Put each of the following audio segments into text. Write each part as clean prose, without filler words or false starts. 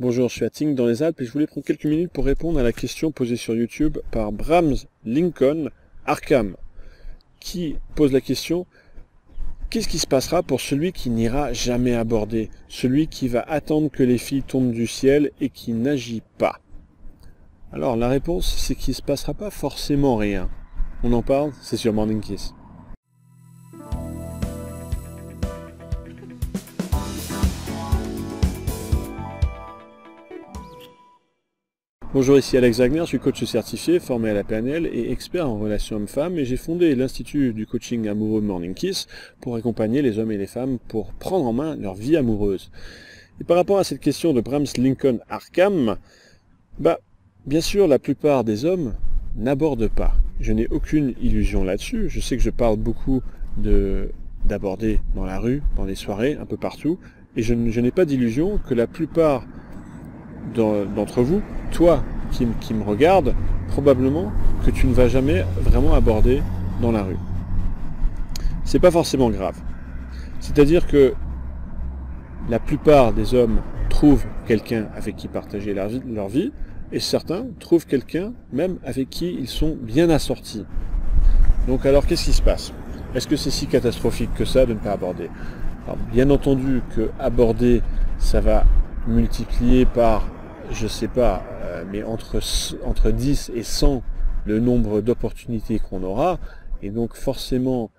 Bonjour, je suis à Ting dans les Alpes et je voulais prendre quelques minutes pour répondre à la question posée sur YouTube par Brahms Lincoln Arkham, qui pose la question « Qu'est-ce qui se passera pour celui qui n'ira jamais aborder, celui qui va attendre que les filles tombent du ciel et qui n'agit pas ?» Alors la réponse, c'est qu'il ne se passera pas forcément rien. On en parle, c'est sur Morning Kiss. Bonjour, ici Alex Wagner, je suis coach certifié, formé à la PNL et expert en relations hommes-femmes, et j'ai fondé l'Institut du coaching amoureux Morning Kiss pour accompagner les hommes et les femmes pour prendre en main leur vie amoureuse. Et par rapport à cette question de Brahms Lincoln Arkham, bien sûr la plupart des hommes n'abordent pas. Je n'ai aucune illusion là-dessus, je sais que je parle beaucoup d'aborder dans la rue, dans les soirées, un peu partout, et je n'ai pas d'illusion que la plupart d'entre vous, toi qui me regarde, probablement que tu ne vas jamais vraiment aborder dans la rue. C'est pas forcément grave. C'est-à-dire que la plupart des hommes trouvent quelqu'un avec qui partager leur vie, et certains trouvent quelqu'un même avec qui ils sont bien assortis. Donc alors qu'est-ce qui se passe? Est-ce que c'est si catastrophique que ça de ne pas aborder? Alors, bien entendu que aborder, ça va multiplier par, je sais pas, mais entre 10 et 100 le nombre d'opportunités qu'on aura, et donc forcément,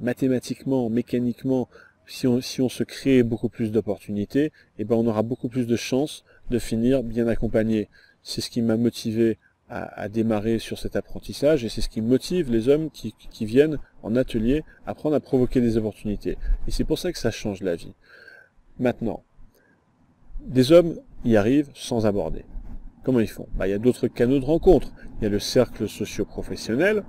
mathématiquement, mécaniquement, si on se crée beaucoup plus d'opportunités, et ben on aura beaucoup plus de chances de finir bien accompagné. C'est ce qui m'a motivé à démarrer sur cet apprentissage, et c'est ce qui motive les hommes qui viennent en atelier apprendre à provoquer des opportunités. Et c'est pour ça que ça change la vie. Maintenant, des hommes y arrivent sans aborder. Comment ils font? Il y a d'autres canaux de rencontre. Il y a le cercle socio-professionnel,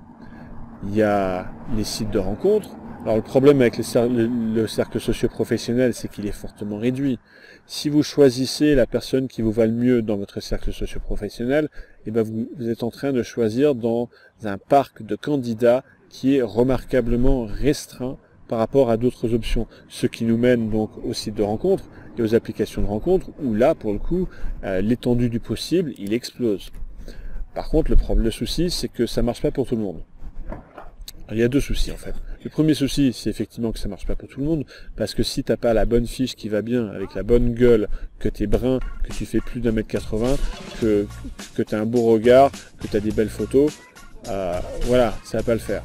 il y a les sites de rencontre. Alors le problème avec le cercle socio-professionnel, c'est qu'il est fortement réduit. Si vous choisissez la personne qui vous va le mieux dans votre cercle socio-professionnel, vous êtes en train de choisir dans un parc de candidats qui est remarquablement restreint par rapport à d'autres options, ce qui nous mène donc aux sites de rencontre et aux applications de rencontre, où là, pour le coup, l'étendue du possible, il explose. Par contre, le souci, c'est que ça marche pas pour tout le monde. Alors, il y a deux soucis, en fait. Le premier souci, c'est effectivement que ça marche pas pour tout le monde, parce que si t'as pas la bonne fiche qui va bien, avec la bonne gueule, que t'es brun, que tu fais plus d'1m80, que t'as un beau regard, que t'as des belles photos, voilà, ça va pas le faire.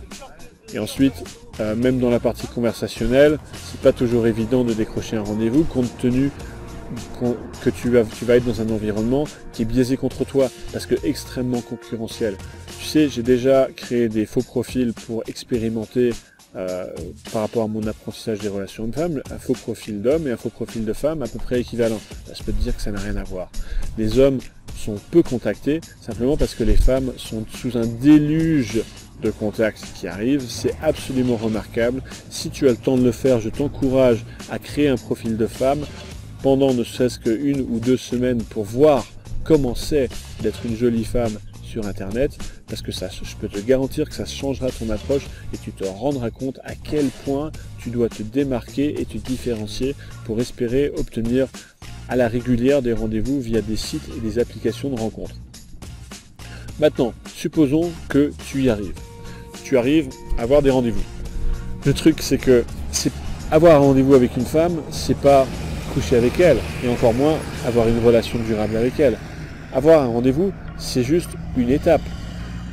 Et ensuite, même dans la partie conversationnelle, c'est pas toujours évident de décrocher un rendez-vous, compte tenu que tu vas être dans un environnement qui est biaisé contre toi, parce que extrêmement concurrentiel. Tu sais, j'ai déjà créé des faux profils pour expérimenter par rapport à mon apprentissage des relations hommes-femmes, un faux profil d'homme et un faux profil de femme à peu près équivalent. Je peux te dire que ça n'a rien à voir. Les hommes sont peu contactés, simplement parce que les femmes sont sous un déluge de contacts qui arrivent, c'est absolument remarquable. Si tu as le temps de le faire, je t'encourage à créer un profil de femme pendant ne serait-ce qu'une ou deux semaines pour voir comment c'est d'être une jolie femme sur Internet, parce que ça, je peux te garantir que ça changera ton approche et tu te rendras compte à quel point tu dois te démarquer et te différencier pour espérer obtenir à la régulière des rendez-vous via des sites et des applications de rencontres. Maintenant, supposons que tu y arrives. Tu arrives à avoir des rendez-vous. Le truc, c'est que avoir un rendez-vous avec une femme, c'est pas coucher avec elle, et encore moins avoir une relation durable avec elle. Avoir un rendez-vous, c'est juste une étape.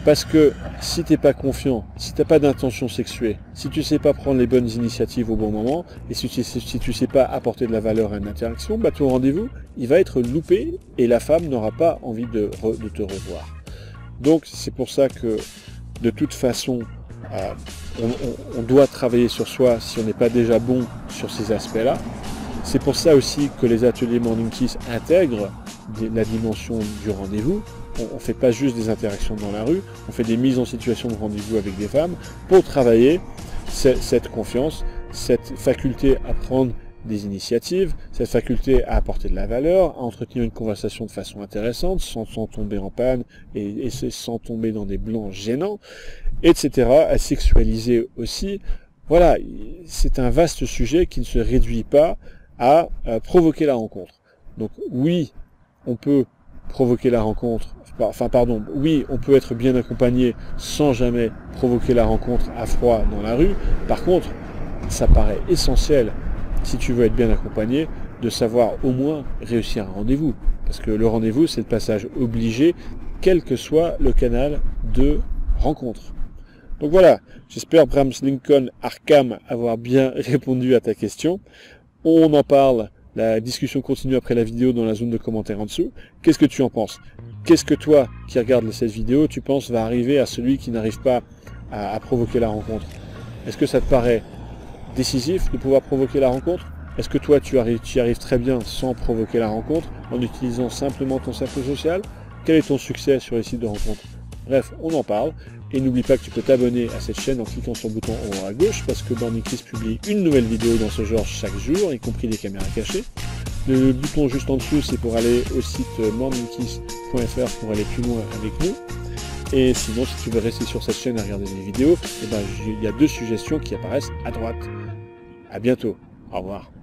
Parce que si t'es pas confiant, si t'as pas d'intention sexuée, si tu sais pas prendre les bonnes initiatives au bon moment, et si tu sais pas apporter de la valeur à une interaction, ton rendez-vous, il va être loupé, et la femme n'aura pas envie de te revoir. Donc c'est pour ça que de toute façon, on doit travailler sur soi si on n'est pas déjà bon sur ces aspects-là. C'est pour ça aussi que les ateliers Morning Kiss intègrent la dimension du rendez-vous. On ne fait pas juste des interactions dans la rue, on fait des mises en situation de rendez-vous avec des femmes pour travailler cette confiance, cette faculté à prendre des initiatives, cette faculté à apporter de la valeur, à entretenir une conversation de façon intéressante, sans tomber en panne et sans tomber dans des blancs gênants, etc., à sexualiser aussi. Voilà, c'est un vaste sujet qui ne se réduit pas à provoquer la rencontre. Donc oui, on peut provoquer la rencontre, enfin pardon, oui, on peut être bien accompagné sans jamais provoquer la rencontre à froid dans la rue. Par contre, ça paraît essentiel, si tu veux être bien accompagné, de savoir au moins réussir un rendez-vous. Parce que le rendez-vous, c'est le passage obligé, quel que soit le canal de rencontre. Donc voilà, j'espère, Brahms Lincoln Arkham, avoir bien répondu à ta question. On en parle, la discussion continue après la vidéo dans la zone de commentaires en dessous. Qu'est-ce que tu en penses? Qu'est-ce que toi, qui regardes cette vidéo, tu penses va arriver à celui qui n'arrive pas à provoquer la rencontre? Est-ce que ça te paraît décisif de pouvoir provoquer la rencontre? Est-ce que toi, tu y arrives très bien sans provoquer la rencontre, en utilisant simplement ton cercle social? Quel est ton succès sur les sites de rencontres? Bref, on en parle. Et n'oublie pas que tu peux t'abonner à cette chaîne en cliquant sur le bouton en haut à gauche, parce que Morning Kiss publie une nouvelle vidéo dans ce genre chaque jour, y compris des caméras cachées. Le bouton juste en dessous, c'est pour aller au site morningkiss.fr pour aller plus loin avec nous. Et sinon, si tu veux rester sur cette chaîne à regarder des vidéos, eh ben, il y a 2 suggestions qui apparaissent à droite. À bientôt. Au revoir.